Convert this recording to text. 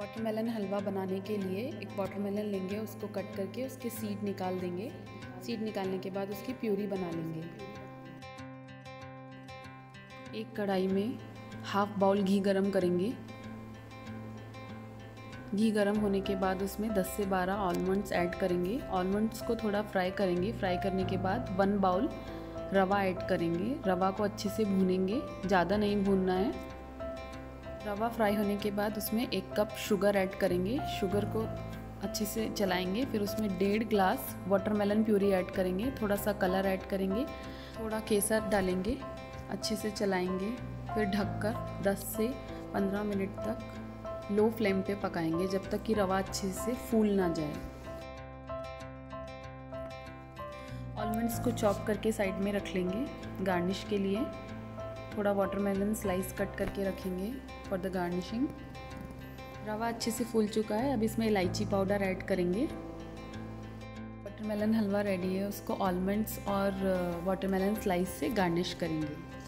Watermelon हलवा बनाने के लिए एक वाटरमेलन लेंगे, उसको कट करके उसके सीड निकाल देंगे। सीड निकालने के बाद उसकी प्यूरी बना लेंगे। एक कढ़ाई में हाफ बाउल घी गरम करेंगे। घी गरम होने के बाद उसमें 10 से 12 आलमंड्स ऐड करेंगे। आलमंड्स को थोड़ा फ्राई करेंगे। फ्राई करने के बाद 1 बाउल रवा ऐड करेंगे। रवा को अच्छे से भूनेंगे, ज़्यादा नहीं भूनना है। रवा फ्राई होने के बाद उसमें 1 कप शुगर ऐड करेंगे। शुगर को अच्छे से चलाएंगे। फिर उसमें 1.5 ग्लास वाटरमेलन प्यूरी ऐड करेंगे। थोड़ा सा कलर ऐड करेंगे, थोड़ा केसर डालेंगे। अच्छे से चलाएंगे, फिर ढककर 10 से 15 मिनट तक लो फ्लेम पे पकाएंगे, जब तक कि रवा अच्छे से फूल ना जाए। आलमंड्स को चॉप करके साइड में रख लेंगे। गार्निश के लिए थोड़ा वाटरमेलन स्लाइस कट करके रखेंगे फॉर द गार्निशिंग। रवा अच्छे से फूल चुका है, अब इसमें इलायची पाउडर ऐड करेंगे। वाटरमेलन हलवा रेडी है, उसको आलमंड्स और वाटरमेलन स्लाइस से गार्निश करेंगे।